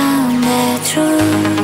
found their truth.